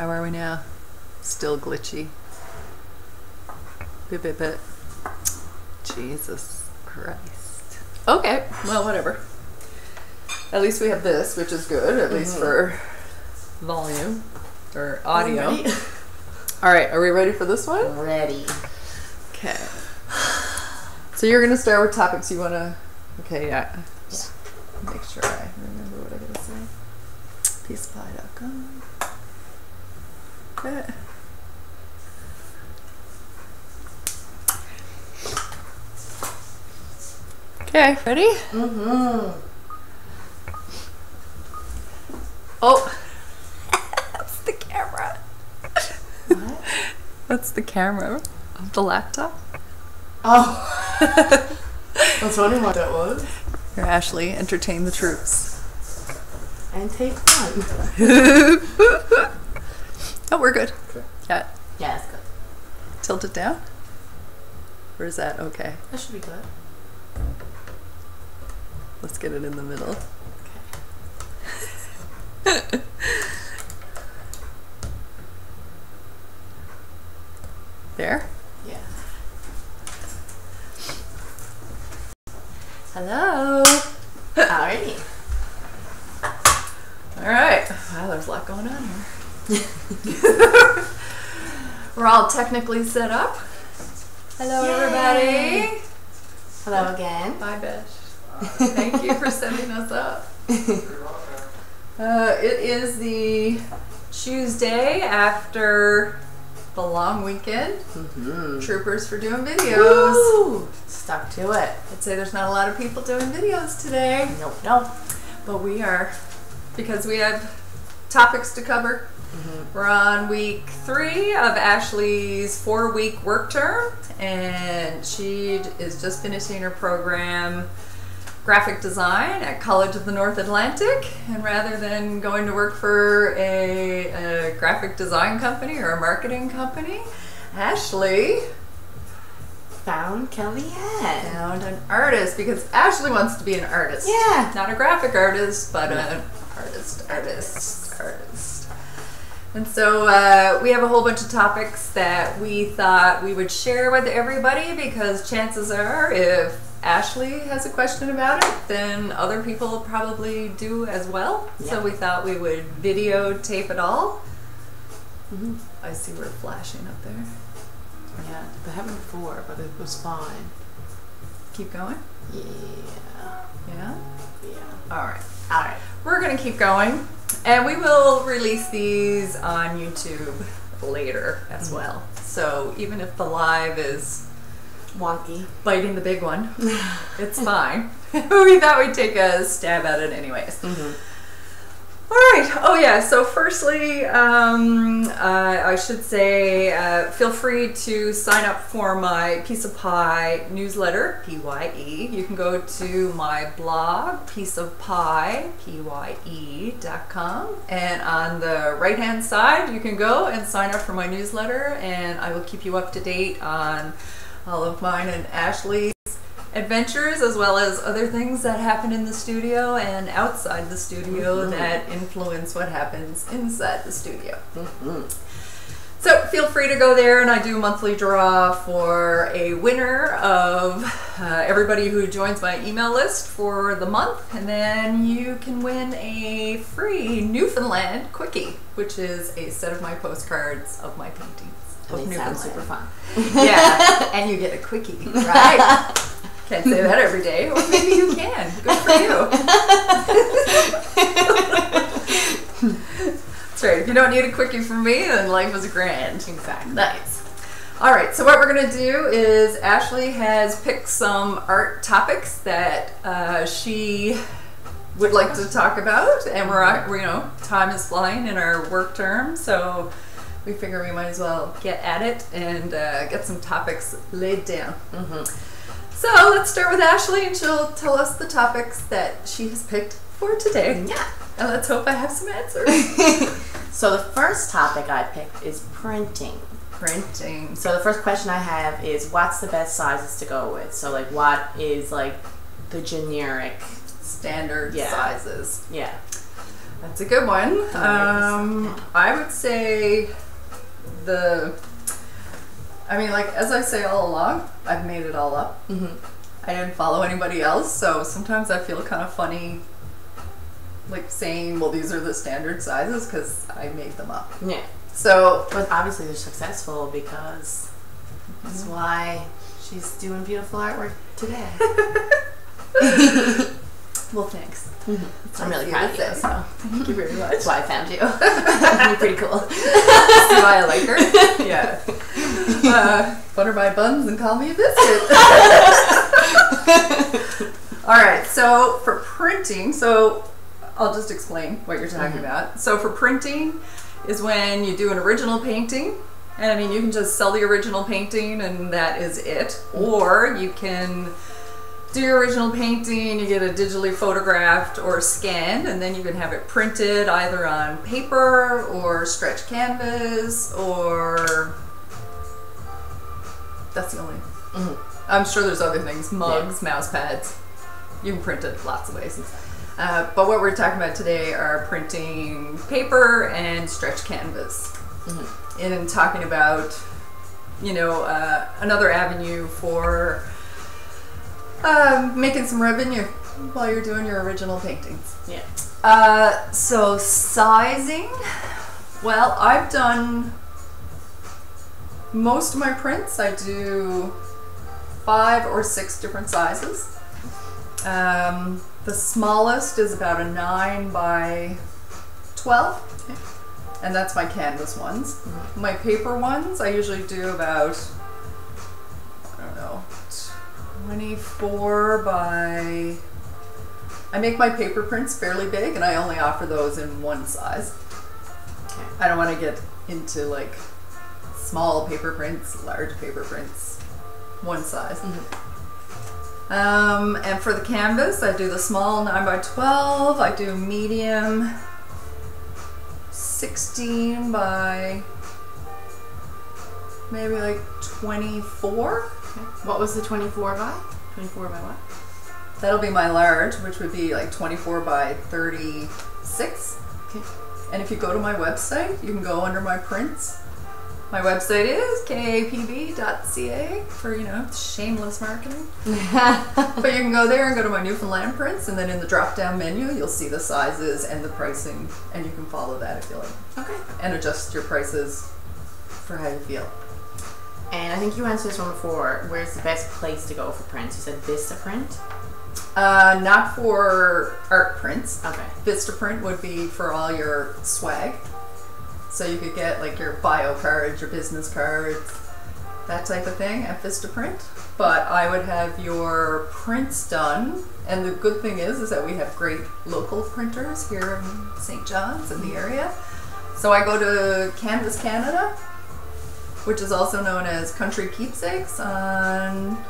How are we now? Still glitchy. Bit, bit, bit. Jesus Christ. Okay, well, whatever. At least we have this, which is good, at least for volume or audio. All right, are we ready for this one? Ready. Okay. So you're going to start with topics you want to... Okay, yeah. Just make sure I remember what I'm going to say. Peaceapply.com. Okay. Okay, ready? Oh, that's the camera. What? That's the camera of the laptop. Oh, I was wondering what that was. Here, Ashley, entertain the troops. And take one. Oh, we're good. Okay. Yeah. Yeah, that's good. Tilt it down? Or is that okay? That should be good. Let's get it in the middle. Okay. There? Yeah. Hello. Alrighty. Alright. Wow, there's a lot going on here. We're all technically set up. Hello, Yay. Everybody. Hello again. Hi, Besh. Thank you for setting us up. It is the Tuesday after the long weekend. Troopers for doing videos. Woo! Stuck to it. I'd say there's not a lot of people doing videos today. Nope, nope. But we are, because we have topics to cover. We're on week 3 of Ashley's 4-week work term, and she is just finishing her program, graphic design, at College of the North Atlantic. And rather than going to work for a graphic design company or a marketing company, Ashley found Keli-Ann. Found an artist, because Ashley wants to be an artist. Yeah. Not a graphic artist, but an artist. And so we have a whole bunch of topics that we thought we would share with everybody, because chances are if Ashley has a question about it, then other people probably do as well. Yeah. So we thought we would videotape it all. I see we're flashing up there. Yeah, they haven't before, but it was fine. Keep going? Yeah. Yeah? Yeah. All right. All right. We're going to keep going. And we will release these on YouTube later as well. So even if the live is wonky, biting the big one, it's fine. We thought we'd take a stab at it anyways. All right. Oh, yeah. So firstly, I should say feel free to sign up for my Piece of Pye newsletter, P-Y-E. You can go to my blog, Piece of Pye, P-Y-E.com. And on the right-hand side, you can go and sign up for my newsletter, and I will keep you up to date on all of mine and Ashley's adventures, as well as other things that happen in the studio and outside the studio that influence what happens inside the studio. So feel free to go there, and I do a monthly draw for a winner of everybody who joins my email list for the month, and then you can win a free Newfoundland quickie, which is a set of my postcards of my paintings. Of Newfoundland. Super fun. Yeah, and you get a quickie, right? Can't say that every day. Or maybe you can. Good for you. That's right. If you don't need a quickie from me, then life is grand. Exactly. Nice. All right. So what we're going to do is Ashley has picked some art topics that she would like to talk about, and we're you know, time is flying in our work term, so we figure we might as well get at it and get some topics laid down. So let's start with Ashley, and she'll tell us the topics that she has picked for today. Yeah. And let's hope I have some answers. So the first topic I picked is printing. Printing. So the first question I have is, what's the best sizes to go with? So like, what is like the generic standard sizes? Yeah. That's a good one. I would say as I say all along, I've made it all up. Mm-hmm. I didn't follow anybody else, so sometimes I feel kind of funny saying, well, these are the standard sizes because I made them up. Yeah. So, but obviously they're successful because that's why she's doing beautiful artwork today. Well, thanks. Mm-hmm. I'm really proud of you, so thank you very much. That's why I found you. You're pretty cool. That's why I like her. Yeah. Butter my buns and call me a biscuit. All right. So for printing, I'll just explain what you're talking about. So for printing is when you do an original painting. And I mean, you can just sell the original painting and that is it. Or you can do your original painting, you get it digitally photographed or scanned, and then you can have it printed either on paper or stretch canvas or... That's the only... Mm-hmm. I'm sure there's other things, mugs, mouse pads. You can print it lots of ways. But what we're talking about today are printing paper and stretch canvas. Mm-hmm. And talking about, another avenue for... making some revenue while you're doing your original paintings. Yeah. So sizing. Well, I've done most of my prints. I do 5 or 6 different sizes. The smallest is about a 9 by 12, and that's my canvas ones. Mm-hmm. My paper ones, I usually do about 24 by... I make my paper prints fairly big and I only offer those in one size. Okay. I don't want to get into small paper prints, large paper prints, one size. Mm-hmm. And for the canvas, I do the small 9 by 12, I do medium 16 by maybe 24. Okay. What was the 24 by? 24 by what? That'll be my large, which would be 24 by 36. Okay. And if you go to my website, you can go under my prints. My website is kapb.ca for, shameless marketing. But you can go there and go to my Newfoundland prints, and then in the drop-down menu, you'll see the sizes and the pricing, and you can follow that if you like. Okay. And adjust your prices for how you feel. And I think you answered this one before. Where's the best place to go for prints? You said VistaPrint? Not for art prints. Okay. VistaPrint would be for all your swag. So you could get your bio cards, your business cards, that type of thing at VistaPrint. But I would have your prints done. And the good thing is that we have great local printers here in St. John's in the area. So I go to Canvas Canada, which is also known as Country Keepsakes on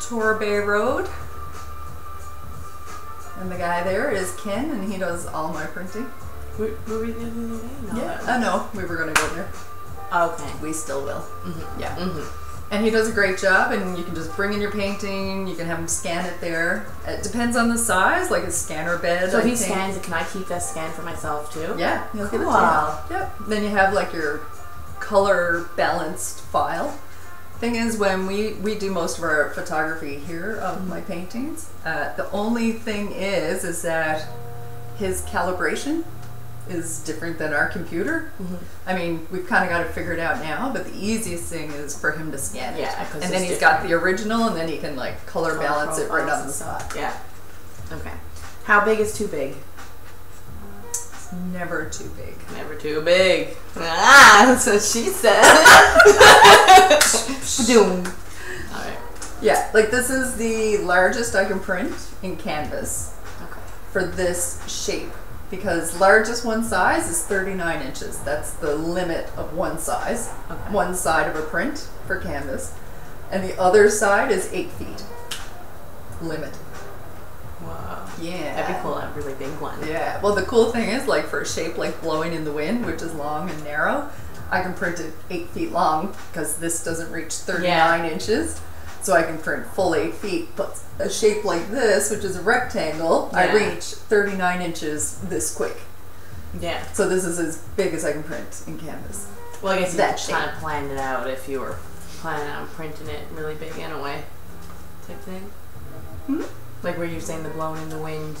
Torbay Road. And the guy there is Ken, and he does all my printing. Were we there the other day? Yeah, I know. We were going to go there. Okay. We still will. Mm-hmm. Yeah. Mm-hmm. And he does a great job, and you can just bring in your painting. You can have him scan it there. It depends on the size, like a scanner bed. So if he scans it, can I keep that scan for myself too? Yeah. You'll get it. Wow. Yep. Then you have your color balanced file. Thing is, when we do most of our photography here of my paintings, the only thing is that his calibration is different than our computer. Mm-hmm. I mean, we've kind of got it figured out now, but the easiest thing is for him to scan it. Yeah, and then he's got the original, and then he can color balance it right on the spot. Yeah. Okay. How big is too big? Never too big. Never too big. Ah, that's what she said. All right. Yeah, this is the largest I can print in canvas for this shape, because largest one size is 39 inches. That's the limit of one size, one side of a print for canvas, and the other side is 8 feet limit. Wow. Yeah. That'd be cool, a really big one. Yeah. Well, the cool thing is, for a shape like Blowing in the Wind, which is long and narrow, I can print it 8 feet long because this doesn't reach 39 inches. So I can print full 8 feet. But a shape like this, which is a rectangle, I reach 39 inches this quick. Yeah. So this is as big as I can print in Canvas. Well, I guess you kind of planned it out if you were planning on printing it really big in a way type thing. Mm-hmm. Like where you're saying the Blowing in the Wind,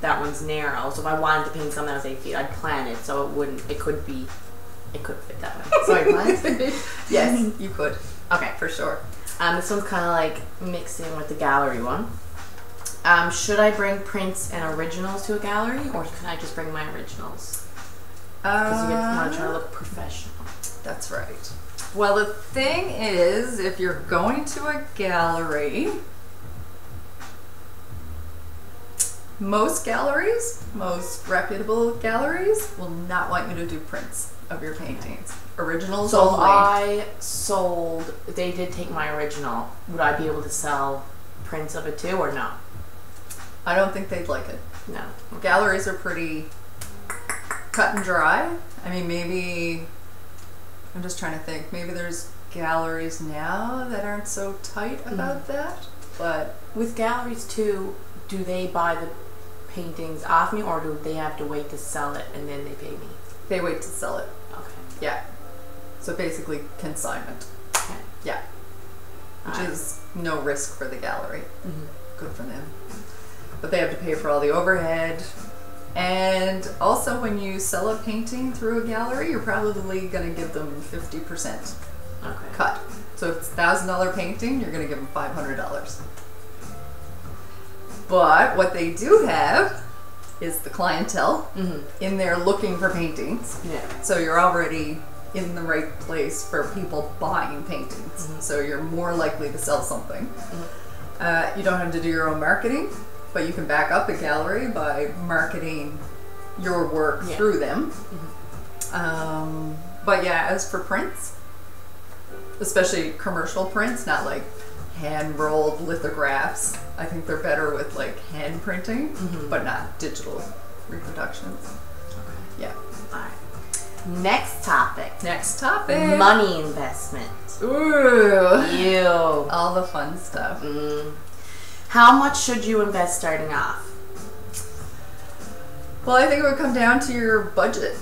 that one's narrow. So if I wanted to paint something that was 8 feet, I'd plan it so it wouldn't, it could fit that way. So I planned it. Yes, you could. Okay, for sure. This one's kind of like mixed in with the gallery one. Should I bring prints and originals to a gallery, or can I just bring my originals? Because you want to try to look professional. That's right. Well, the thing is, if you're going to a gallery, most galleries, most reputable galleries, will not want you to do prints of your paintings. Originals only. So I sold, they did take my original, would I be able to sell prints of it too, or no? I don't think they'd like it. No. Galleries are pretty cut and dry. I mean, maybe, I'm just trying to think, maybe there's galleries now that aren't so tight about that, but. With galleries too, do they buy the paintings off me, or do they have to wait to sell it and then they pay me? They wait to sell it. Okay. Yeah. So basically consignment. Okay. Yeah. Which is no risk for the gallery. Mm-hmm. Good for them. But they have to pay for all the overhead. And also when you sell a painting through a gallery, you're probably going to give them 50% cut. So if it's a $1,000 painting, you're going to give them $500. But what they do have is the clientele in there looking for paintings. Yeah. So you're already in the right place for people buying paintings. Mm-hmm. So you're more likely to sell something. Mm-hmm. You don't have to do your own marketing. But you can back up a gallery by marketing your work through them. Mm-hmm. But yeah, as for prints, especially commercial prints, not like hand-rolled lithographs. I think they're better with like hand printing, but not digital reproductions. Okay. Yeah. All right. Next topic. Next topic. Money investment. Ooh. Ew. All the fun stuff. Mm. How much should you invest starting off? Well, I think it would come down to your budget.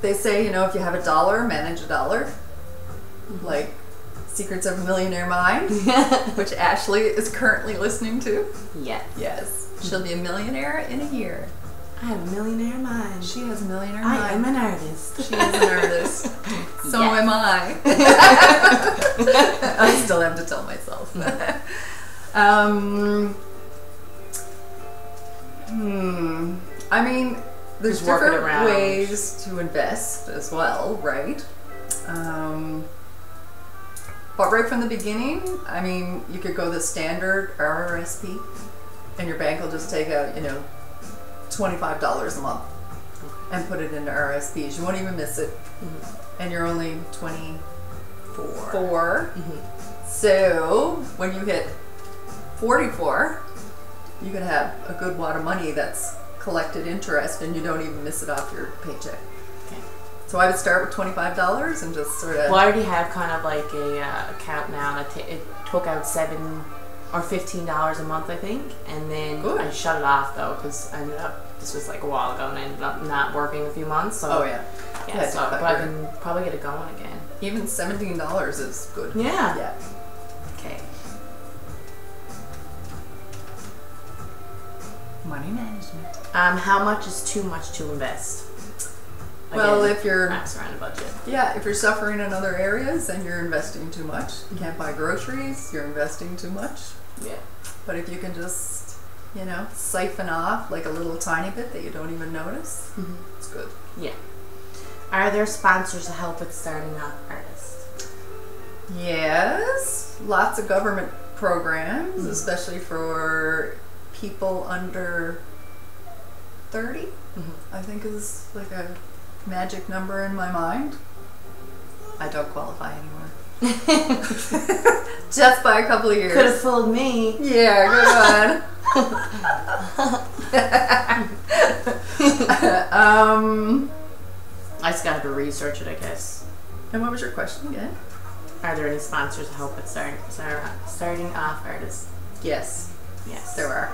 They say, you know, if you have a dollar, manage a dollar. Like Secrets of a Millionaire Mind, which Ashley is currently listening to. Yes. Yes. She'll be a millionaire in a year. I have a millionaire mind. She has a millionaire mind. I am an artist. She is an artist. So am I. I still have to tell myself. I mean, there's different ways to invest as well, right? But right from the beginning, I mean, you could go the standard RRSP, and your bank will just take out, you know, $25 a month and put it into RRSPs. You won't even miss it, and you're only 24. So when you hit 44, you can have a good wad of money that's collected interest and you don't even miss it off your paycheck. Okay. So I would start with $25 and just sort of... Well, I already have kind of like a account now that it took out $7 or $15 a month, I think. And then I shut it off though, because I ended up, this was like a while ago, and I ended up not working a few months. So, yeah, so I can probably get it going again. Even $17 is good. Yeah. Yeah. Okay. Money management. How much is too much to invest? Again, well, if you're max around a budget. Yeah, if you're suffering in other areas and you're investing too much, you can't buy groceries. You're investing too much. Yeah. But if you can just, you know, siphon off like a little tiny bit that you don't even notice, it's good. Yeah. Are there sponsors to help with starting off artists? Yes, lots of government programs, especially for people under 30, I think is like a magic number in my mind. I don't qualify anymore. Just by a couple of years. Could have fooled me. Yeah, good one. I just gotta research it, I guess. And what was your question again? Are there any sponsors to help with starting off artists? Yes. Yes, there are.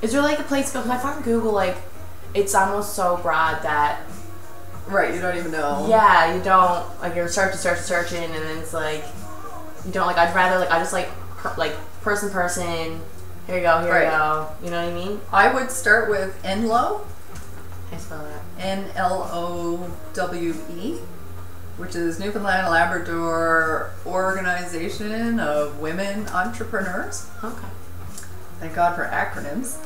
Is there like a place to go? Can I find Google like it's almost so broad that you don't even know. Yeah, you don't, like, you're searching, and then it's like you don't, like, I'd rather, like, I just like person, here you go, here you go, you know what I mean? I would start with NLOW. I spell that NLOWE, which is Newfoundland Labrador Organization of Women Entrepreneurs. Okay. Thank God for acronyms.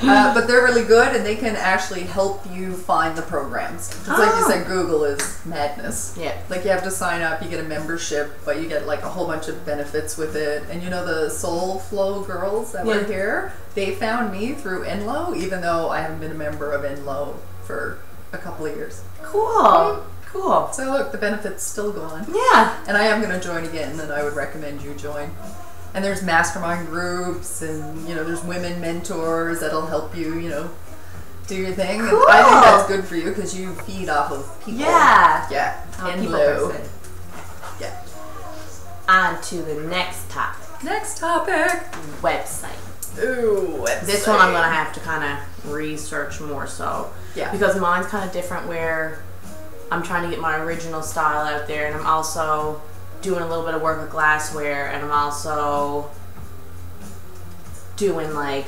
But they're really good, and they can actually help you find the programs. It's like you said, Google is madness. Yeah. Like, you have to sign up, you get a membership, but you get like a whole bunch of benefits with it. And you know the Soul Flow girls that were here? They found me through NLOW, even though I haven't been a member of NLOW for a couple of years. Cool. Cool. So look, the benefits still go on. Yeah. And I am going to join again, and I would recommend you join. And there's mastermind groups, and, you know, there's women mentors that'll help you, you know, do your thing. Cool. And I think that's good for you because you feed off of people. Yeah. Yeah. NLOW. Yeah. On to the next topic. Next topic. Website. Ooh, website. This one I'm going to have to kind of research more so. Yeah. Because mine's kind of different where I'm trying to get my original style out there, and I'm also doing a little bit of work with glassware, and I'm also doing like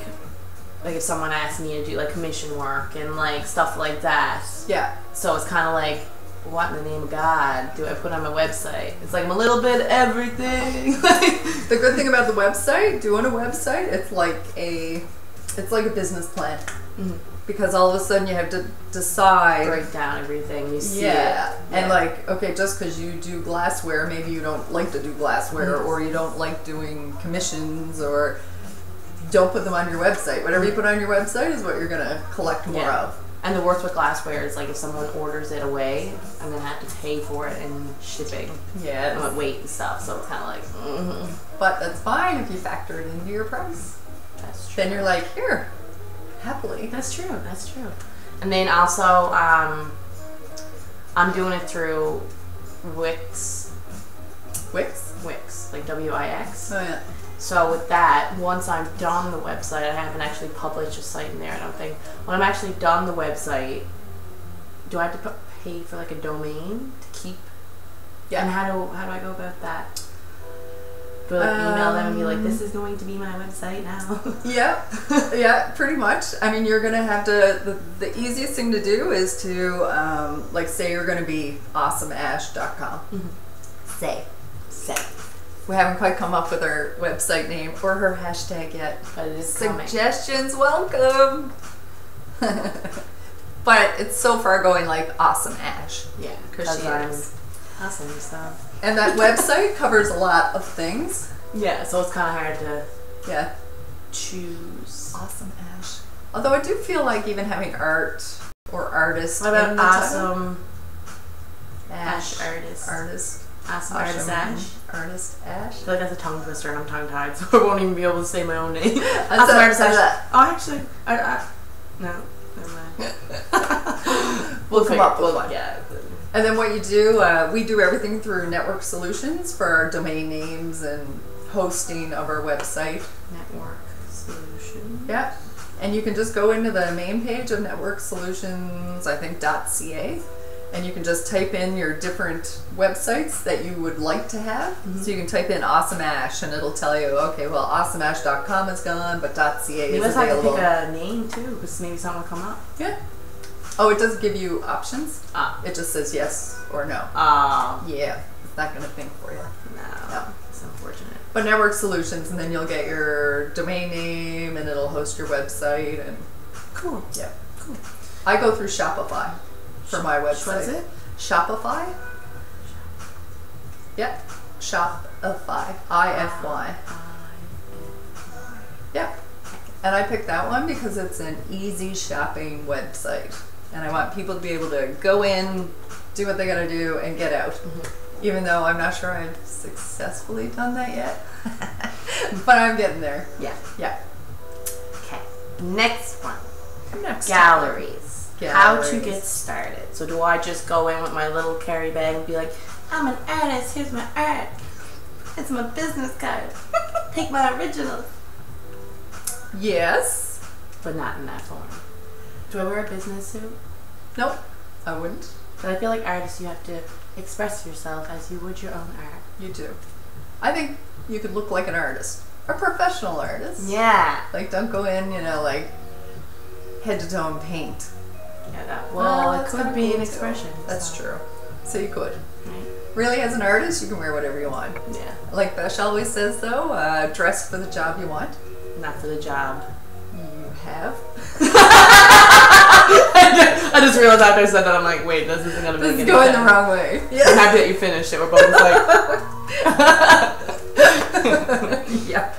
if someone asked me to do like commission work and like stuff like that. Yeah. So it's kind of like, what in the name of God do I put on my website? It's like I'm a little bit of everything. The good thing about the website, doing a website, it's like a business plan. Mm-hmm. Because all of a sudden you have to decide. Break down everything. You see it. Yeah. And like, okay, just because you do glassware, maybe you don't like to do glassware, or you don't like doing commissions, or don't put them on your website. Whatever you put on your website is what you're going to collect more of. And the worst with glassware is, like, if someone orders it away, I'm going to have to pay for it and shipping. Yeah. And weight and stuff. So it's kind of like, But that's fine if you factor it into your price. That's true. Then you're like, here. Happily. That's true. That's true. And then also, I'm doing it through Wix. Wix? Wix. Like W-I-X. Oh, yeah. So with that, once I'm done the website, I haven't actually published a site in there, I don't think. When I'm actually done the website, do I have to pay for like a domain to keep? Yeah. And how do I go about that? But like, email them and be like, this is going to be my website now. Yeah, yeah, pretty much. I mean, you're going to have to, the easiest thing to do is to, like, say you're going to be awesomeash.com. Mm-hmm. Say. We haven't quite come up with our website name or her hashtag yet. But it is suggestions welcome. But it's so far going like Awesome Ash. Yeah, because she is. Awesome stuff. And that website covers a lot of things. Yeah, so it's kind of hard to choose. Awesome Ash. Although I do feel like even having art or artist. What about Awesome Ash Artist? Artist. Awesome Artist Ash. Artist Ash. I feel like that's a tongue twister, and I'm tongue-tied, so I won't even be able to say my own name. Awesome Artist Ash. Oh, actually, no, never mind. We'll come up with one. Yeah. And then what you do, we do everything through Network Solutions for our domain names and hosting of our website. Network Solutions. Yeah. And you can just go into the main page of Network Solutions, I think, .ca, and you can just type in your different websites that you would like to have. Mm-hmm. So you can type in Awesome Ash, and it'll tell you, okay, well, awesomeash.com is gone, but .ca is available. You must have to pick a name, too, because maybe something will come up. Yeah. Oh, it doesn't give you options. It just says yes or no. Yeah, it's not going to think for you. No, it's unfortunate. But Network Solutions, and then you'll get your domain name, and it'll host your website. And cool. Yeah, cool. I go through Shopify for my website. What is it? Shopify. Yep. Shopify. I-F-Y. Yep. And I picked that one because it's an easy shopping website. And I want people to be able to go in, do what they gotta do, and get out. Mm-hmm. Even though I'm not sure I've successfully done that yet. But I'm getting there. Yeah. Yeah. Okay. Next one. Galleries. How to get started. So do I just go in with my little carry bag and be like, I'm an artist, here's my art. It's my business card. Take my originals. Yes. But not in that form. Do I wear a business suit? Nope, I wouldn't. But I feel like artists, you have to express yourself as you would your own art. You do. I think you could look like an artist. A professional artist. Yeah. Like, don't go in, you know, like, head to toe and paint. Yeah, that, well, it could be an expression. That's true. So you could. Right. Really, as an artist, you can wear whatever you want. Yeah. Like Besh always says, though, dress for the job you want. Not for the job you have. I just realized after I said that, I'm like, wait, this isn't gonna be. This is going the wrong way. Yes. I'm happy that you finished it. We're both like. Yep.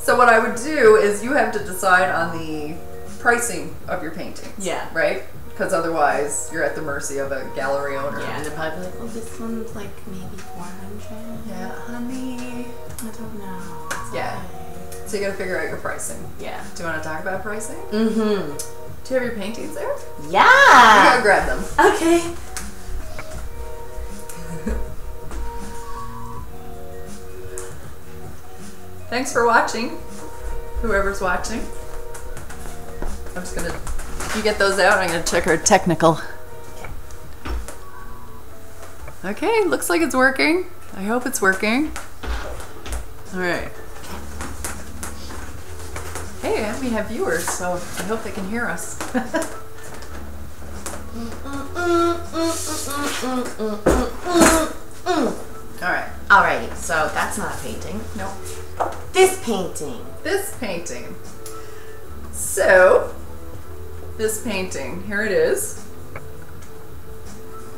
So what I would do is you have to decide on the pricing of your paintings. Yeah. Right. Because otherwise, you're at the mercy of a gallery owner. Yeah, and they're probably like, well, this one's like maybe 400. Yeah, honey. I don't know. It's yeah. Okay. So you got to figure out your pricing. Yeah. Do you want to talk about pricing? Mm-hmm. Do you have your paintings there? Yeah! I gotta grab them. Okay. Thanks for watching, whoever's watching. I'm just gonna, you get those out, I'm gonna check our technical. Okay, looks like it's working. I hope it's working. All right. Hey, we have viewers, so I hope they can hear us. Alright. Alrighty, so that's not a painting. Nope. This painting. This painting. So, this painting, here it is.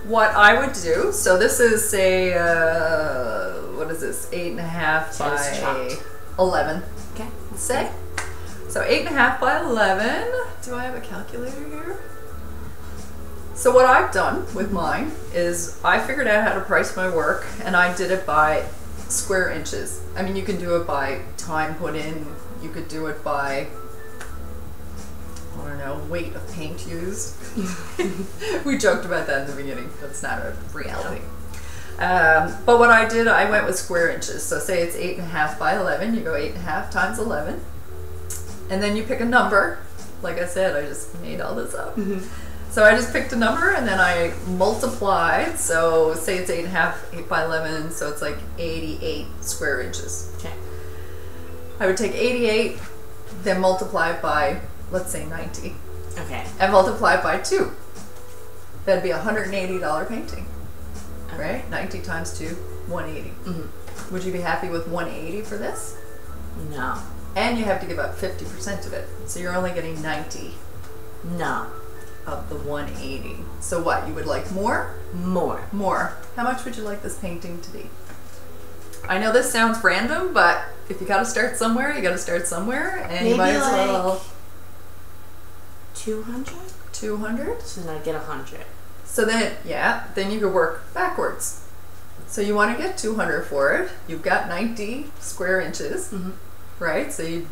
What I would do, so this is a, what is this, 8.5 by 11. Okay. Let's say. So 8.5 by 11. Do I have a calculator here? So what I've done with mine is I figured out how to price my work, and I did it by square inches. I mean, you can do it by time put in. You could do it by, I don't know, weight of paint used. We joked about that in the beginning. That's not a reality. But what I did, I went with square inches. So say it's 8.5 by 11. You go 8.5 times 11. And then you pick a number. Like I said, I just made all this up. Mm-hmm. So I just picked a number and then I multiplied. So say it's 8.5, 8 by 11, so it's like 88 square inches. Okay. I would take 88, then multiply it by, let's say 90. Okay. And multiply it by 2. That'd be a $180 painting, okay. Right? 90 times 2, 180. Mm-hmm. Would you be happy with 180 for this? No. And you have to give up 50% of it. So you're only getting 90. No. Of the 180. So what, you would like more? More. More. How much would you like this painting to be? I know this sounds random, but if you gotta start somewhere, you gotta start somewhere. And maybe you might as well. 200? 200? So then I get 100. So then, yeah, then you could work backwards. So you wanna get 200 for it. You've got 90 square inches. Mm-hmm. Right, so you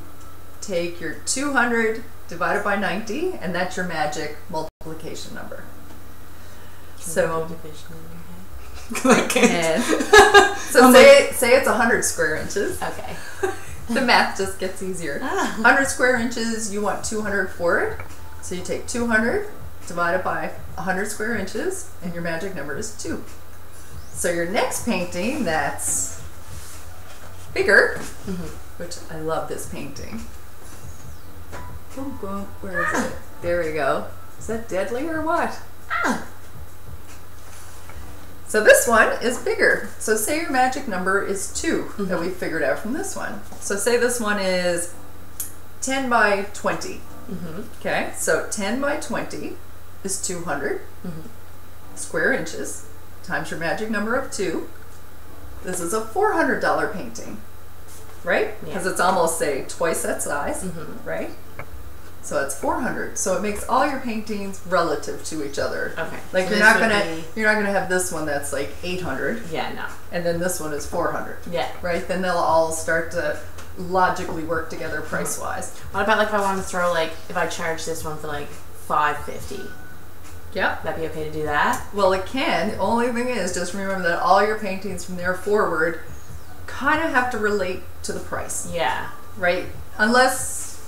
take your 200 divided by 90, and that's your magic multiplication number. Can so, division in your head? I can't. So say it's 100 square inches. Okay. The math just gets easier. 100 square inches, you want 200 for it. So you take 200 divided by 100 square inches, and your magic number is 2. So your next painting that's bigger. Mm-hmm. Which I love this painting. Boom, boom. Where is it? There we go. Is that deadly or what? Ah. So this one is bigger. So say your magic number is 2 mm-hmm. that we figured out from this one. So say this one is 10 by 20. Mm-hmm. Okay, so 10 by 20 is 200 mm-hmm. square inches times your magic number of 2. This is a $400 painting. Right? Because yeah. It's almost, say, twice that size, mm-hmm. right? So it's 400. So it makes all your paintings relative to each other. Okay. Like so you're not gonna have this one that's like 800. Yeah, no. And then this one is 400. Yeah. Right? Then they'll all start to logically work together price wise. What about like if I wanted to throw like if I charge this one for like $5.50? Yeah. That'd be okay to do that? Well, it can. The only thing is just remember that all your paintings from there forward kind of have to relate to the price. Yeah. Right? Unless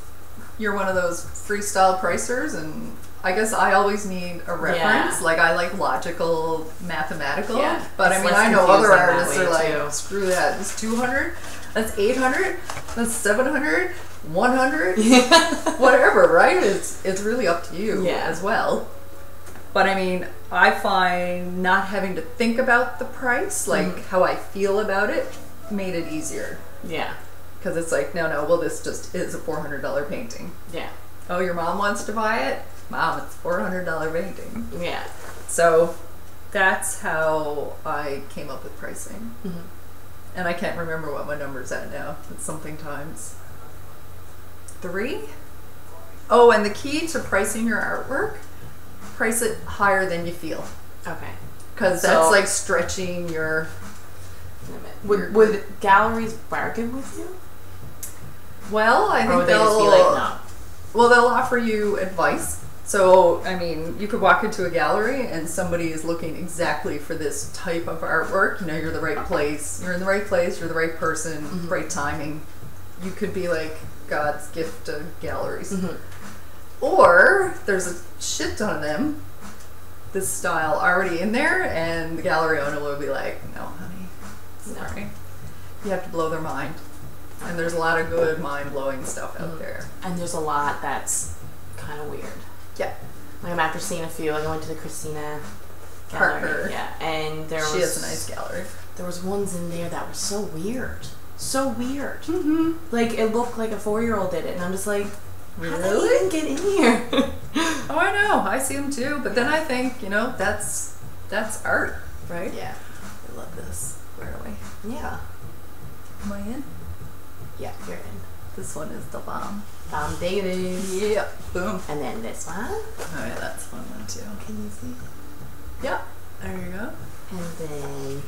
you're one of those freestyle pricers and I guess I always need a reference. Yeah. Like, I like logical, mathematical. Yeah. But it's, I mean, I know other artists are like, too. Screw that. It's 200. That's 800. That's 700. 100. Whatever, right? It's really up to you as well. But I mean, I find not having to think about the price, like how I feel about it, made it easier. Yeah. Because it's like, no, well, this just is a $400 painting. Yeah. Oh, your mom wants to buy it? Mom, it's a $400 painting. Yeah. So that's how I came up with pricing. Mm-hmm. And I can't remember what my number's at now. It's something times 3. Oh, and the key to pricing your artwork, price it higher than you feel. Okay. Because that's like stretching your... Would galleries bargain with you? Well, I think or would they'll just be like, no. Well, they'll offer you advice. So, I mean, you could walk into a gallery and somebody is looking exactly for this type of artwork. You know, you're the right place. You're in the right place. You're the right person. Mm-hmm. Right timing. You could be like God's gift to galleries. Mm-hmm. Or there's a shit ton of them, this style already in there, and the gallery owner will be like, no, honey, sorry. No. You have to blow their mind. And there's a lot of good mind-blowing stuff out there. And there's a lot that's kind of weird. Yeah. Like, I'm after seeing a few. Like, I went to the Christina gallery. Harper. Yeah. And there she has a nice gallery. There was ones in there that were so weird. So weird. Mm-hmm. Like, it looked like a 4-year-old did it. And I'm just like, really? How did you even get in here? Oh, I know. I see them, too. But then I think, you know, that's art, right? Yeah. I love this. Where are we? Yeah. Am I in? Yeah, you're in. This one is the bomb. Bomb dating. Yeah. Boom. And then this one. Oh, yeah, that's one too. Can you see? Yeah. There you go. And then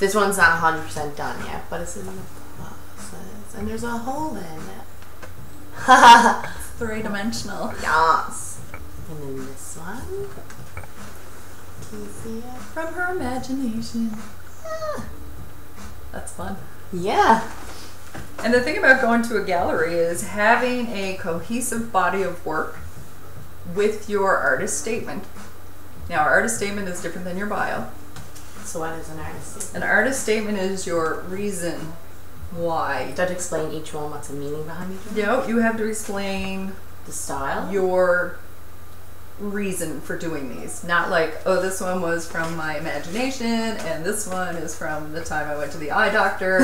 this one's not 100% done yet, but it's in the process. And there's a hole in it. Haha. 3-dimensional. Yes. And then this one. Can you see it? From her imagination. Yeah. That's fun. Yeah. And the thing about going to a gallery is having a cohesive body of work with your artist statement. Now, artist statement is different than your bio. So what is an artist statement? An artist statement is your reason why. You have to explain each one, what's the meaning behind each one? No, you have to explain the style. Your reason for doing these. Not like, oh, this one was from my imagination and this one is from the time I went to the eye doctor.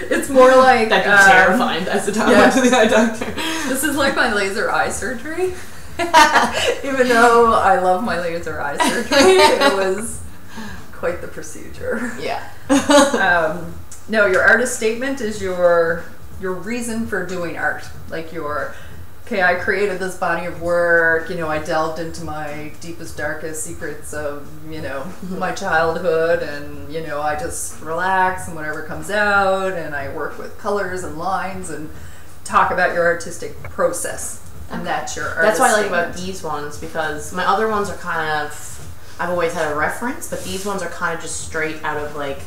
It's more like that'd be terrifying. That's the time I went to the eye doctor. This is like my laser eye surgery. Even though I love my laser eye surgery, it was quite the procedure. Yeah. No, your artist statement is your reason for doing art. Like your, okay, I created this body of work, you know, I delved into my deepest, darkest secrets of, you know, my childhood, and, you know, I just relax and whatever comes out, and I work with colors and lines and talk about your artistic process. And that's your artist. That's what I like about these ones, because my other ones are kind of, I've always had a reference, but these ones are kind of just straight out of, like,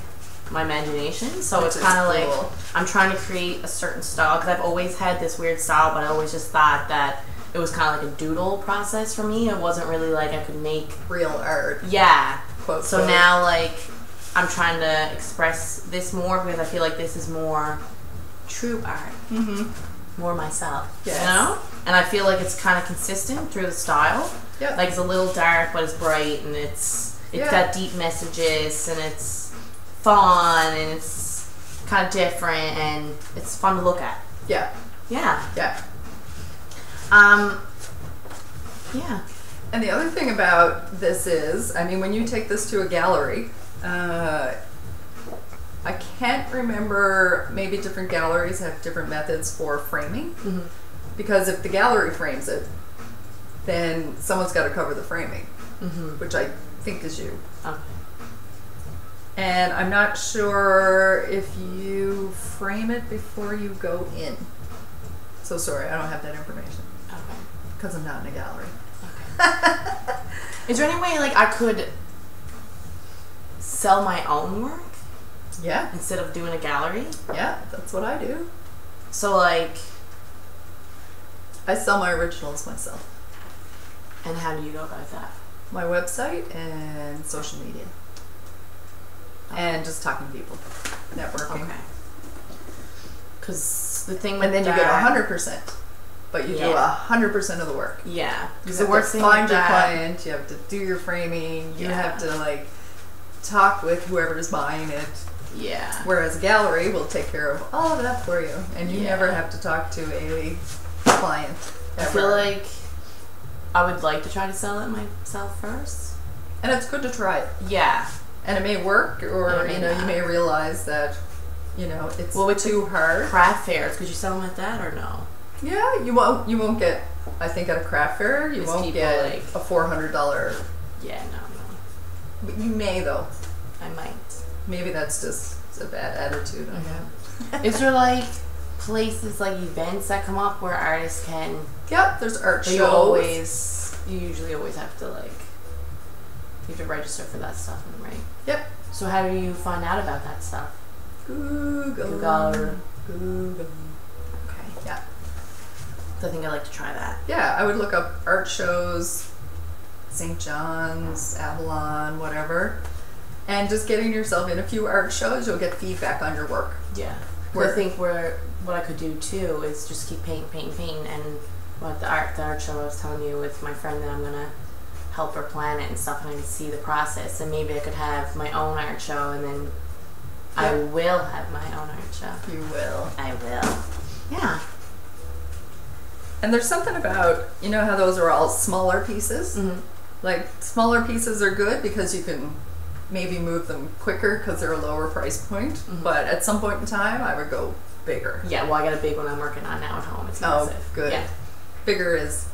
my imagination, so it's kind of like I'm trying to create a certain style, because I've always had this weird style, but I always just thought that it was kind of like a doodle process for me. It wasn't really like I could make real art. Yeah. Quote, so quote. Now, like, I'm trying to express this more, because I feel like this is more true art. Mm-hmm. More myself. Yes. You know? And I feel like it's kind of consistent through the style. Yeah. Like, it's a little dark, but it's bright, and it's got deep messages, and it's fun, and it's kind of different, and it's fun to look at. Yeah. Yeah. Yeah. Yeah. And the other thing about this is, I mean, when you take this to a gallery, I can't remember, maybe different galleries have different methods for framing, mm-hmm. because if the gallery frames it, then someone's got to cover the framing, mm-hmm. which I think is you. Okay. And I'm not sure if you frame it before you go in. So sorry, I don't have that information. Okay. Because I'm not in a gallery. Okay. Is there any way, like, I could sell my own work? Yeah. Instead of doing a gallery? Yeah, that's what I do. So, like, I sell my originals myself. And how do you go about that? My website and social media. Okay. And just talking to people, networking. Okay. Because the thing with and then that, you get 100%, but you do 100% of the work. Yeah. Because the work find your client, you have to do your framing, you have to like talk with whoever's buying it. Yeah. Whereas a gallery will take care of all of that for you, and you never have to talk to a client. Ever. I feel like I would like to try to sell it myself first, and it's good to try it. Yeah. And it may work, or you know, you may realize that you know it's too hard. Craft fairs? Could you sell them at that or no? Yeah, you won't. You won't get. I think at a craft fair, you won't get like a $400. Yeah, no. But you may though. I might. Maybe that's just a bad attitude I have. Is there like places like events that come up where artists can? Yep, there's art shows. You usually always have to like you have to register for that stuff, right? Yep. So how do you find out about that stuff? Google. Okay. Yeah. So I think I'd like to try that. Yeah, I would look up art shows, St. John's, Avalon, whatever. And just getting yourself in a few art shows, you'll get feedback on your work. Yeah. I think what I could do too is just keep painting, and what the art show I was telling you with my friend that I'm gonna help her plan it and stuff, and I can see the process, and maybe I could have my own art show, and then I will have my own art show. You will. I will. Yeah. And there's something about, you know how those are all smaller pieces? Mm-hmm. Like smaller pieces are good because you can maybe move them quicker because they're a lower price point. Mm-hmm. But at some point in time, I would go bigger. Yeah, well, I got a big one I'm working on now at home. It's massive. Oh, good. Yeah. Bigger is,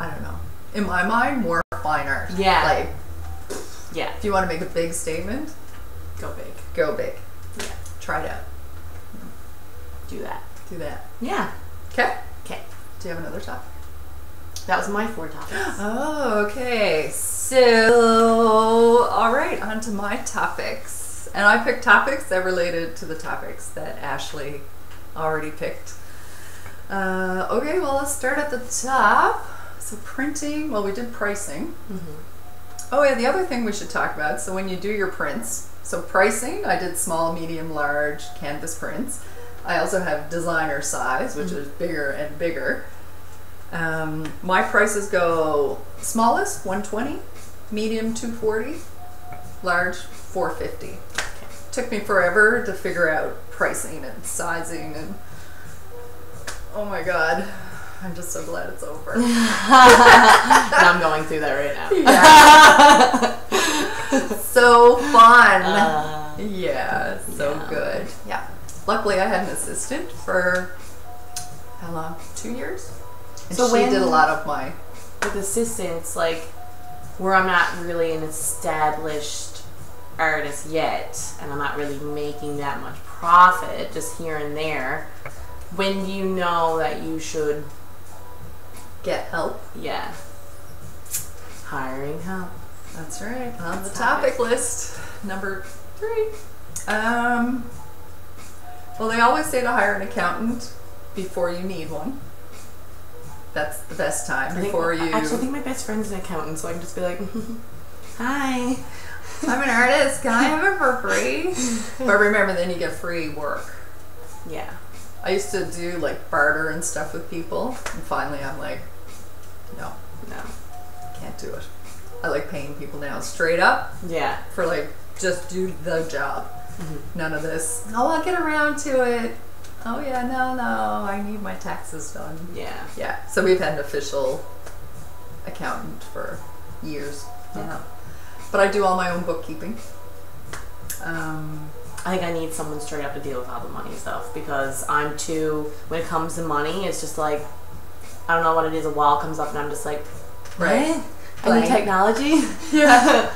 I don't know, in my mind, more fine art. Yeah. Like, yeah. If you want to make a big statement, go big. Go big. Yeah. Try it out. Do that. Do that. Yeah. Okay. Okay. Do you have another topic? That was my 4 topics. Oh, okay. So, all right, on to my topics. And I picked topics that related to the topics that Ashley already picked. Okay, well, let's start at the top. So printing, well, we did pricing. Mm-hmm. Oh, yeah, the other thing we should talk about, so when you do your prints, so pricing, I did small, medium, large canvas prints. I also have designer size, which is bigger and bigger. My prices go smallest, $120, medium, $240, large, $450. Okay. Took me forever to figure out pricing and sizing and, oh my God, I'm just so glad it's over. And I'm going through that right now. Yeah. So fun. Yeah, so good. Yeah. Luckily I had an assistant for, how long, 2 years? And so she did a lot of my... With assistants, like, where I'm not really an established artist yet, and I'm not really making that much profit, just here and there, when do you know that you should... Get help? Yeah. Hiring help. That's right. On the topic list, number 3. Well, they always say to hire an accountant before you need one. That's the best time Actually, I think my best friend's an accountant, so I can just be like, "Hi, I'm an artist. Can I have it for free?" But remember, then you get free work. Yeah. I used to do like barter and stuff with people, and finally, I'm like, no, can't do it. I like paying people now straight up. Yeah. For like, just do the job. Mm-hmm. None of this. Oh, I'll get around to it. Oh yeah, no, I need my taxes done. Yeah. Yeah, so we've had an official accountant for years now. But I do all my own bookkeeping. I think I need someone straight up to deal with all the money stuff because I'm too, when it comes to money, it's just like, I don't know what it is, a wall comes up and I'm just like, right? I need technology? Yeah.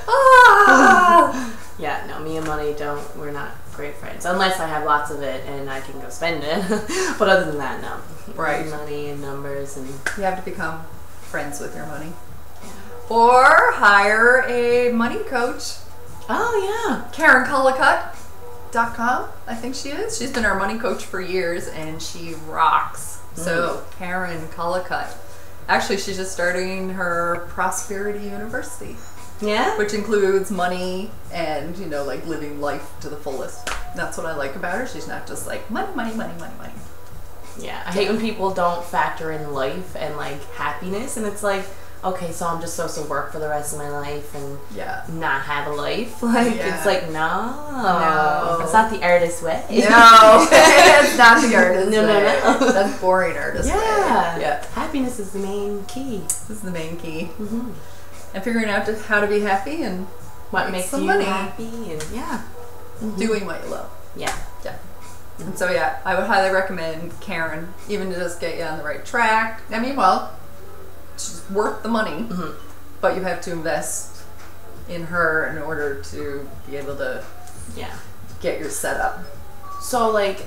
Yeah, no, me and money we're not great friends, unless I have lots of it and I can go spend it. But other than that, no. Right. Money and numbers, and you have to become friends with your money, or hire a money coach. Oh yeah, Karen Kellacutt.com. I think she is. She's been our money coach for years, and she rocks. So Karen Kellacutt. Actually, she's just starting her Prosperity University. Yeah. Which includes money and, you know, like living life to the fullest. That's what I like about her. She's not just like money, money, money, money, money. Yeah. I hate when people don't factor in life and like happiness, and it's like, okay, so I'm just supposed to work for the rest of my life and not have a life. Like it's like no, it's not the artist way. No, it's not the artist way. That's boring artist way. Yeah, happiness is the main key. This is the main key. Mm-hmm. And figuring out how to be happy and what makes you happy and doing what you love. Yeah. Mm-hmm. And so I would highly recommend Karen, even to just get you on the right track. I mean, she's worth the money, but you have to invest in her in order to be able to get your setup. So like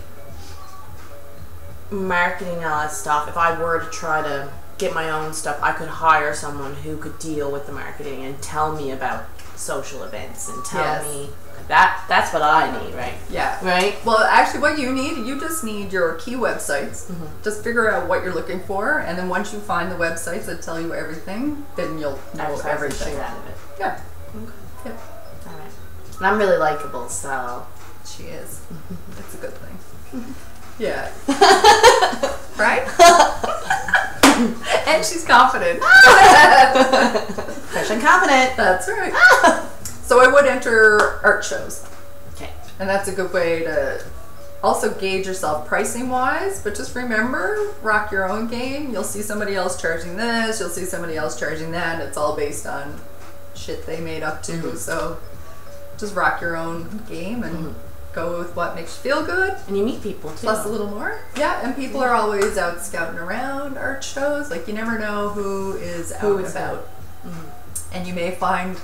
marketing and all that stuff, if I were to try to get my own stuff, I could hire someone who could deal with the marketing and tell me about social events and tell me that's what I need, right? Yeah. Right? Well, actually what you need, you just need your key websites. Mm-hmm. Just figure out what you're looking for, and then once you find the websites that tell you everything, then you'll know everything out of it. Yeah. Okay. Yep. All right. And I'm really likable, so she is. That's a good thing. Yeah. Right? And she's confident. Fresh and confident. That's right. So I would enter art shows. Okay. And that's a good way to also gauge yourself pricing-wise, but just remember, rock your own game. You'll see somebody else charging this, you'll see somebody else charging that. It's all based on shit they made up to. Mm-hmm. So just rock your own game and go with what makes you feel good. And you meet people, too. Plus a little more. Yeah, and people are always out scouting around art shows. Like, you never know who is out and about. Mm-hmm. And you may find,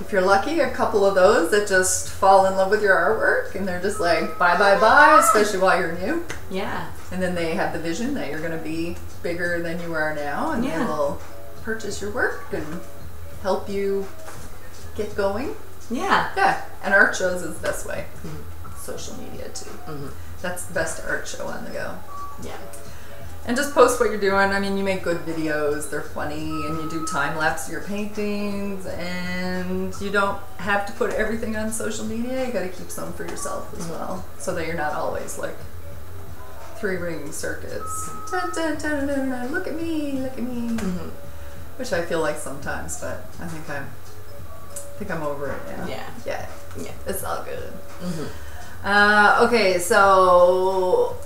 if you're lucky, a couple of those that just fall in love with your artwork. And they're just like, bye, bye, bye, especially while you're new. Yeah. And then they have the vision that you're going to be bigger than you are now. And they will purchase your work and help you get going. Yeah. Yeah. And art shows is the best way. Mm-hmm. Social media, too. Mm-hmm. That's the best art show on the go. Yeah. And just post what you're doing. I mean, you make good videos. They're funny. And you do time-lapse of your paintings. And you don't have to put everything on social media. You got to keep some for yourself as well. So that you're not always, like, three-ring circuits. Dun, dun, dun, dun, dun, look at me. Look at me. Mm-hmm. Which I feel like sometimes, but I think I'm over it now. Yeah. It's all good. Mm-hmm. Okay, so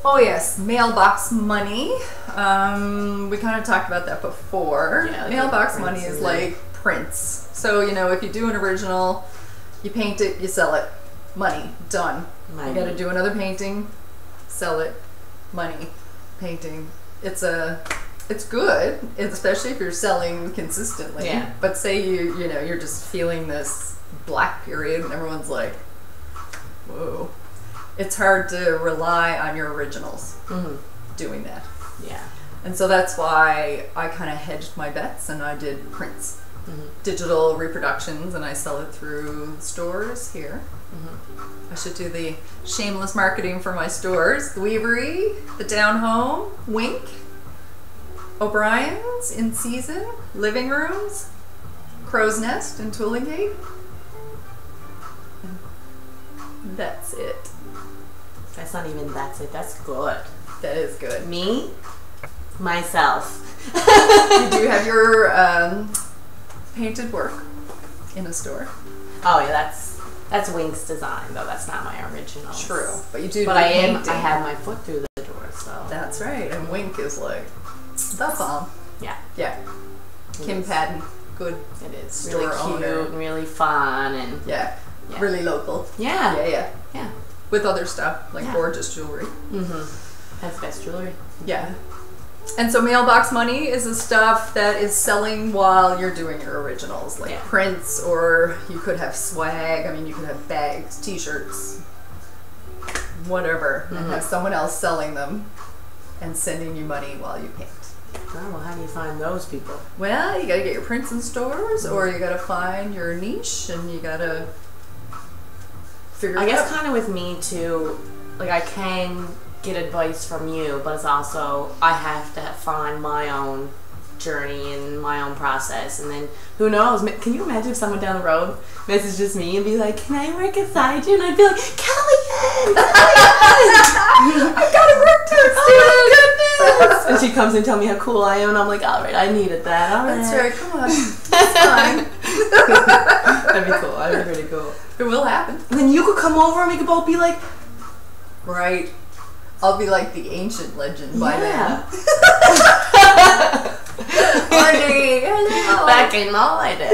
mailbox money. We kind of talked about that before. Yeah, mailbox money is like prints. So you know, if you do an original, you paint it, you sell it, money. Done. You got to do another painting, sell it, money. Painting. It's good, especially if you're selling consistently. Yeah. But say you know, you're just feeling this black period and everyone's like, whoa. It's hard to rely on your originals doing that. Yeah. And so that's why I kind of hedged my bets and I did prints, digital reproductions, and I sell it through stores here. I should do the shameless marketing for my stores. The Weavery, the Down Home, Wink, O'Brien's in Season, Living Rooms, Crow's Nest in Toolingate. That's it. That's not even that's it. That's good. That is good. Me, myself. You do have your painted work in a store. Oh yeah, that's Wink's design though. That's not my original. True, but you do. But I have my foot through the door. So that's right. And Wink is like. That's all. Yeah. Yeah. Kim Patton. Good. It is. Really cute and really fun and really local. Yeah. Yeah. With other stuff like gorgeous jewelry. That's best jewelry. Yeah. And so mailbox money is the stuff that is selling while you're doing your originals, like prints, or you could have swag. I mean, you could have bags, t-shirts, whatever, and have someone else selling them and sending you money while you paint. Well, how do you find those people? Well, you gotta get your prints in stores, or you gotta find your niche, and you gotta figure it out. I guess kind of with me too, like I can get advice from you, but it's also I have to find my own journey and my own process. And then who knows, can you imagine if someone down the road messages me and be like, can I work beside you? And I'd be like, Keli-Ann! I've got to work too soon! Oh my goodness! And she comes and tells me how cool I am, and I'm like, alright, I needed that. All right. That's right, come on. That's fine. That'd be cool. That'd be pretty cool. It will happen. And then you could come over and we could both be like, right. I'll be like the ancient legend by then. Morning, hello. Back in my day.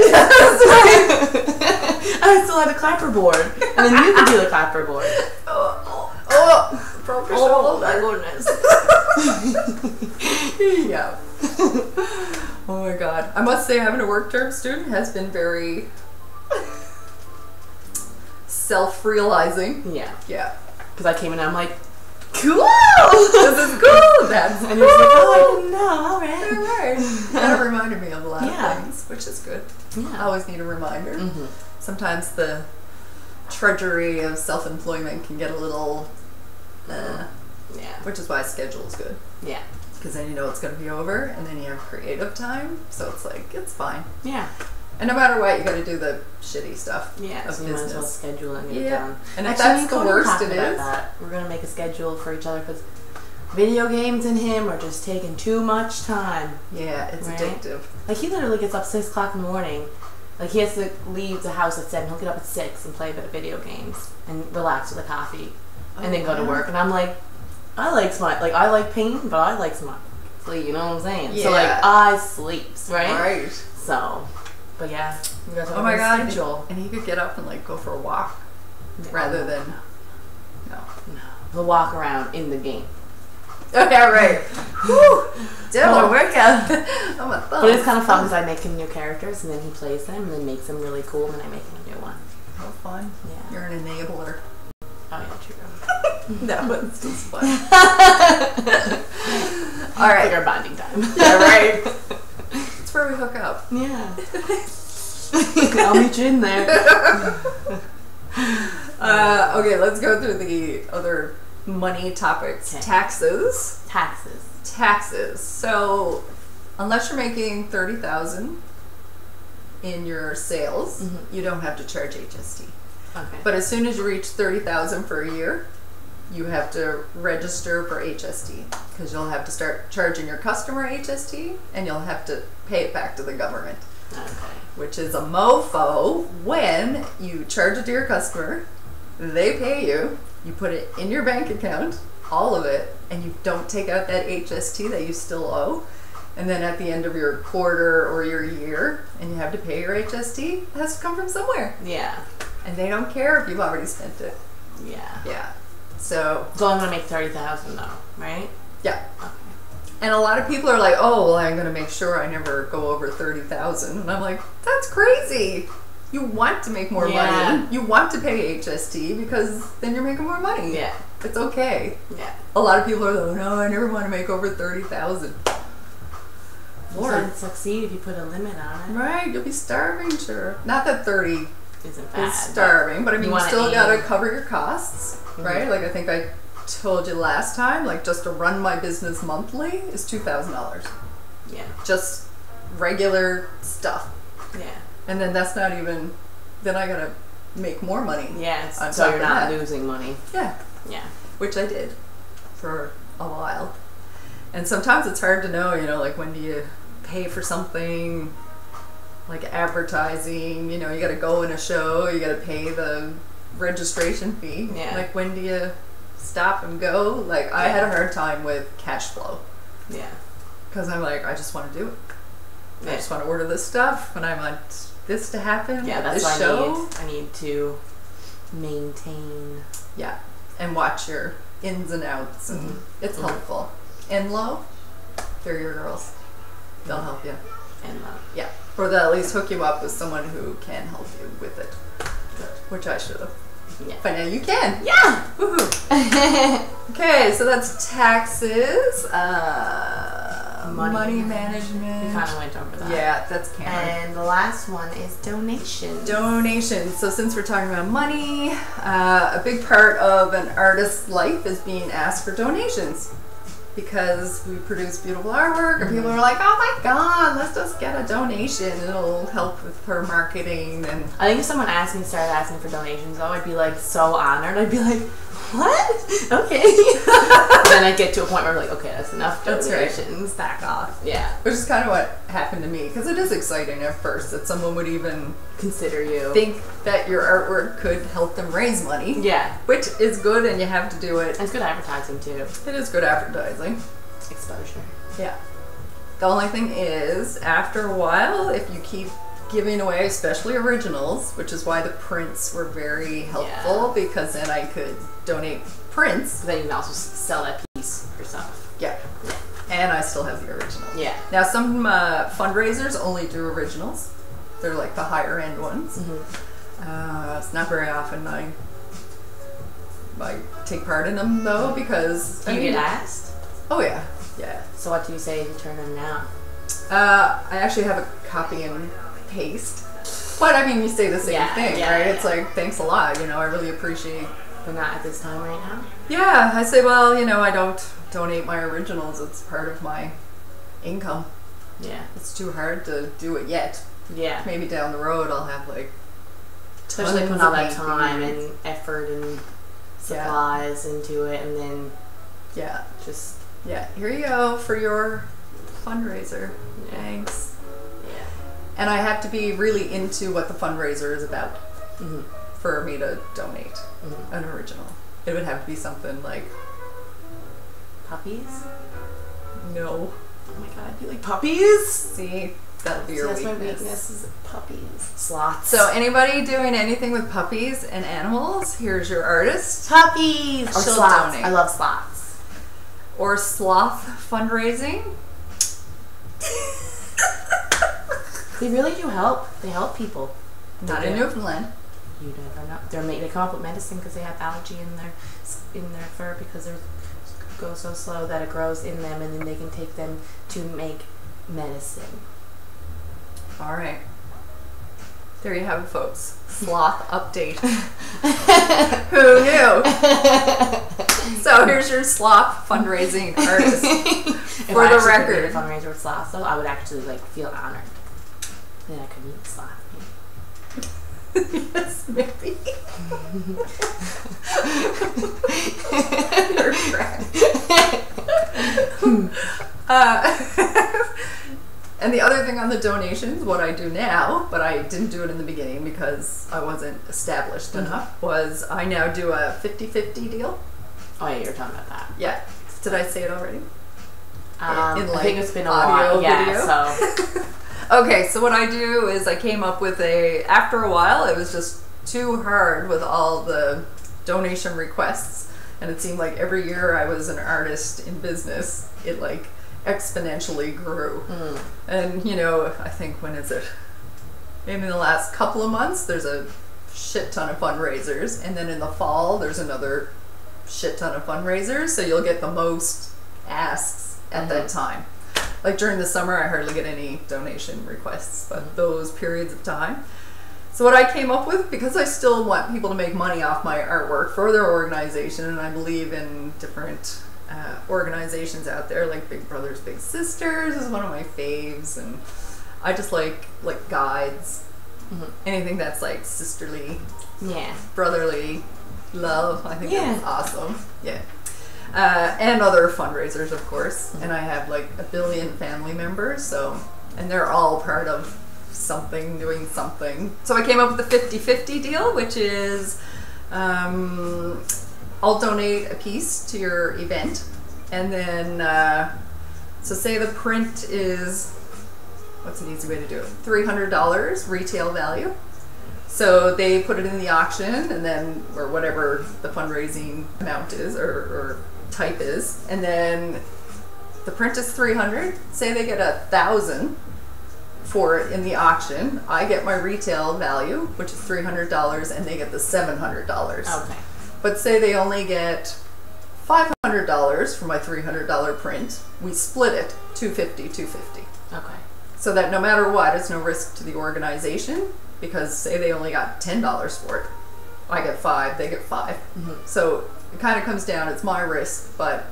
I still had a clapperboard. And then you could do the clapperboard. Oh, professional. Oh, my goodness. Yeah. Oh, my God. I must say, having a work term student has been very self-realizing. Yeah. Yeah. Because I came in and I'm like, cool! This is cool! That's cool! And you're like, oh, I didn't know. All right. All right. That reminded me of a lot of things, which is good. Yeah. I always need a reminder. Mm-hmm. Sometimes the drudgery of self-employment can get a little, yeah. Which is why schedule is good. Yeah. Because then you know it's going to be over, and then you have creative time, so it's like, it's fine. Yeah. And no matter what, you got to do the shitty stuff. Yeah, of so you business. Might as well schedule it and get it done. And if that's the worst it is, that. We're gonna make a schedule for each other because video games and him are just taking too much time. Yeah, it's addictive. Like he literally gets up 6 o'clock in the morning. Like he has to leave the house at 7. He'll get up at 6 and play a bit of video games and relax with a coffee, and then go to work. And I'm like, I like smart. Like I like pain, but I like smart sleep. You know what I'm saying? Yeah. So like I sleeps right. So. But yeah, you guys oh my god! Schedule. And he could get up and like go for a walk, rather than the walk around in the game. Okay, right. Whew, double workout. I'm a thumb. But it's kind of fun because I make him new characters and then he plays them and then makes them really cool and then I make him a new one. How fun! Yeah, you're an enabler. Oh yeah, true. That one's just fun. All right, it's like our bonding time. Yeah, right. Where we hook up. Yeah. I'll meet you in there. Okay, let's go through the other money topics. Okay. Taxes. Taxes. Taxes. So, unless you're making $30,000 in your sales, you don't have to charge HST. Okay. But as soon as you reach $30,000 for a year, you have to register for HST because you'll have to start charging your customer HST and you'll have to pay it back to the government. Okay. Which is a mofo when you charge it to your customer, they pay you, you put it in your bank account, all of it, and you don't take out that HST that you still owe. And then at the end of your quarter or your year and you have to pay your HST, it has to come from somewhere. Yeah. And they don't care if you've already spent it. Yeah. Yeah. So I'm gonna make $30,000 though, right? Yeah. Okay. And a lot of people are like, "Oh, well, I'm gonna make sure I never go over $30,000." And I'm like, "That's crazy! You want to make more money. You want to pay HST because then you're making more money. Yeah, it's okay. Yeah. A lot of people are like, "No, I never want to make over $30,000." Lord, you can't succeed if you put a limit on it. Right? You'll be starving, sure. Not that 30 isn't bad. Is starving, but I mean, you still gotta cover your costs. Right? Like I think I told you last time, like just to run my business monthly is $2,000. Yeah. Just regular stuff. Yeah. And then that's not even, then I gotta make more money. Yeah. So you're not losing money. Yeah. Yeah. Which I did for a while. And sometimes it's hard to know, you know, like when do you pay for something, like advertising, you know, you gotta go in a show, you gotta pay the registration fee. Yeah. Like when do you stop and go? Like I had a hard time with cash flow. Yeah. Because I'm like, I just want to do it. Yeah. I just want to order this stuff and I want this to happen. Yeah, that's this show. I need to maintain. Yeah. And watch your ins and outs. And it's helpful. NLOW, they're your girls. They'll help you. NLOW. Yeah. Or they'll at least hook you up with someone who can help you with it. Which I should have. Yeah. But now you can. Yeah. Woohoo. Okay, so that's taxes. money management. We kind of went over that. Yeah, that's Karen. And the last one is donations. Donations. So since we're talking about money, a big part of an artist's life is being asked for donations, because we produce beautiful artwork, and people are like, oh my god, let's just get a donation, it'll help with her marketing. And I think if someone asked me, started asking for donations though, I'd be like so honored. I'd be like, what? Okay. Then I'd get to a point where I'm like, okay, that's enough donations, back off. Yeah. Which is kind of what happened to me, because it is exciting at first that someone would even consider you, think that your artwork could help them raise money. Yeah. Which is good, and you have to do it. And it's good advertising too. It is good advertising. Exposure. Yeah. The only thing is, after a while, if you keep giving away, especially originals, which is why the prints were very helpful, because then I could donate prints. Then you can also sell that piece yourself. Yeah. And I still have the original. Yeah. Now some fundraisers only do originals. They're like the higher end ones. It's not very often I take part in them though, because I mean, you get asked? Oh yeah. Yeah. So what do you say if you turn them down? I actually have a copy and paste. But I mean, you say the same thing, right? It's like, thanks a lot, you know, I really appreciate. But not at this time right now? Yeah, I say, well, you know, I don't donate my originals, it's part of my income. Yeah. It's too hard to do it yet. Yeah. Maybe down the road I'll have like, especially putting all that time and effort and supplies into it, and then here you go for your fundraiser. Thanks. And I have to be really into what the fundraiser is about for me to donate an original. It would have to be something like puppies? No. Oh my god, you like puppies? See, that would be your weakness. That's my weakness, is puppies. Slots. So anybody doing anything with puppies and animals, here's your artist. Puppies! Or sloths. I love sloths. Or sloth fundraising. They really do help. They help people. Not in Newfoundland. You never know. They come up with medicine because they have algae in their fur, because they go so slow that it grows in them, and then they can take them to make medicine. All right. There you have it, folks. Sloth update. Who knew? So here's your sloth fundraising artist. For the record, if I actually did a fundraiser with sloth, so I would actually like feel honored. Then I could meet sloth. Yes, maybe. You're correct. And the other thing on the donations, what I do now, but I didn't do it in the beginning because I wasn't established enough, was I now do a 50-50 deal. Oh yeah, you're talking about that. Yeah. Did I say it already? In, like, I think it's been a while. Yeah, so... Okay, so what I do is I came up with a, after a while it was just too hard with all the donation requests, and it seemed like every year I was an artist in business, it like exponentially grew. And you know, I think, when is it? Maybe in the last couple of months there's a shit ton of fundraisers, and then in the fall there's another shit ton of fundraisers, so you'll get the most asks at that time. Like during the summer, I hardly get any donation requests, but those periods of time. So what I came up with, because I still want people to make money off my artwork for their organization, and I believe in different organizations out there, like Big Brothers Big Sisters is one of my faves, and I just like guides, anything that's like sisterly, brotherly love. I think that's awesome. Yeah. And other fundraisers, of course, and I have like a billion family members, so, and they're all part of something, doing something. So I came up with the 50-50 deal, which is I'll donate a piece to your event, and then so say the print is, what's an easy way to do it, $300 retail value. So they put it in the auction, and then, or whatever the fundraising amount is, or type is, and then the print is 300. Say they get 1,000 for it in the auction. I get my retail value, which is $300, and they get the $700. Okay. But say they only get $500 for my $300 print. We split it, $250, $250. Okay. So that no matter what, it's no risk to the organization, because say they only got $10 for it. I get $5, they get $5. Mm-hmm. So it kind of comes down, it's my risk, but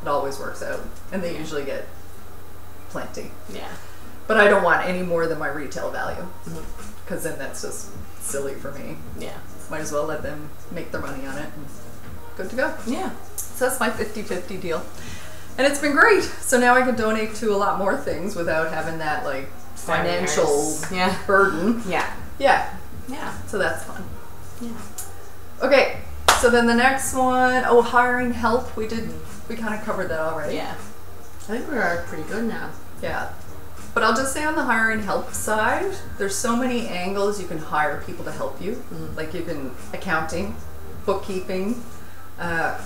it always works out. And they usually get plenty. Yeah. But I don't want any more than my retail value, because then that's just silly for me. Yeah. Might as well let them make their money on it. And good to go. Yeah. So that's my 50-50 deal. And it's been great. So now I can donate to a lot more things without having that like financial burden. Yeah. Yeah. Yeah. So that's fun. Yeah. Okay. So then the next one, hiring help. We kind of covered that already. Yeah. I think we are pretty good now. Yeah. But I'll just say on the hiring help side, there's so many angles you can hire people to help you. Mm-hmm. Like you can accounting, bookkeeping,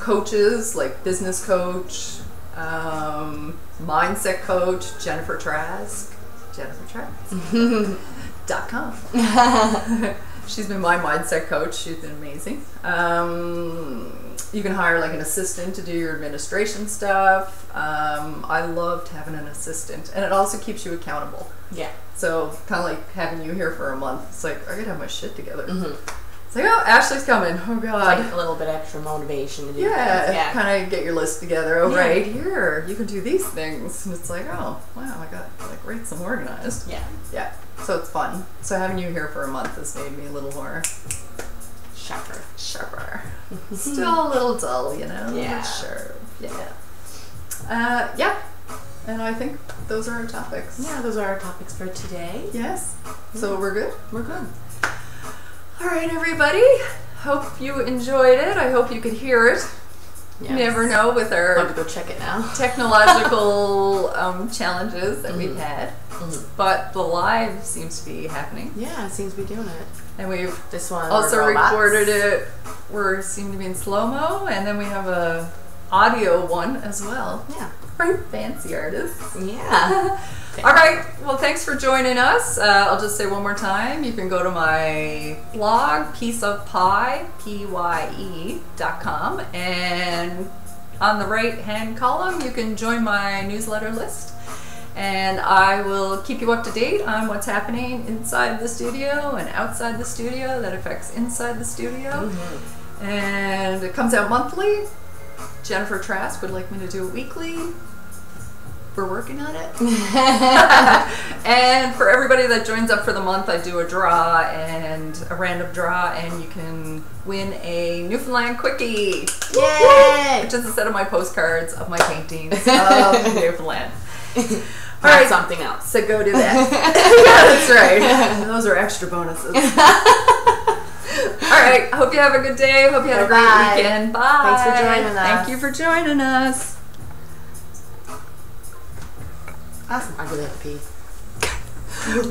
coaches like business coach, mindset coach, Jennifer Trask. JenniferTrask.com. She's been my mindset coach. She's been amazing. You can hire like an assistant to do your administration stuff. I loved having an assistant, and it also keeps you accountable. Yeah. So kind of like having you here for a month. It's like, I gotta have my shit together. Mm-hmm. It's like, oh, Ashley's coming. Oh God. It's like a little bit extra motivation to do. Yeah. Yeah. Kind of get your list together. Oh, yeah. Right here, you can do these things, and it's like, oh wow, I got like rates and organized. Yeah. Yeah. So it's fun. So having you here for a month has made me a little more. Sharper. Still a little dull, you know? Yeah. Sure. Yeah. Yeah. And I think those are our topics. Yeah, those are our topics for today. Yes. Mm-hmm. So we're good? We're good. All right, everybody. Hope you enjoyed it. I hope you could hear it. Yes. You never know with our I'll have to go check it now. Technological challenges that we've had. Mm-hmm. But the live seems to be happening. Yeah, it seems to be doing it. And we've this one also recorded it. We seem to be in slow-mo, and then we have a audio one as well. Yeah. Very fancy artists. Yeah. All right. Well, thanks for joining us. I'll just say one more time. You can go to my blog, pieceofpye.com, and on the right-hand column, you can join my newsletter list. And I will keep you up to date on what's happening inside the studio and outside the studio that affects inside the studio. Mm-hmm. And it comes out monthly. Jennifer Trask would like me to do it weekly. We're working on it. And for everybody that joins up for the month, I do a random draw, and you can win a Newfoundland quickie. Yay! Which is a set of my postcards of my paintings of Newfoundland. All right, something else. So go do that. Yeah, that's right. Those are extra bonuses. All right. Hope you have a good day. Hope you had a great weekend. Bye. Thanks for joining us. Thank you for joining us. Awesome. I'm going to have to pee.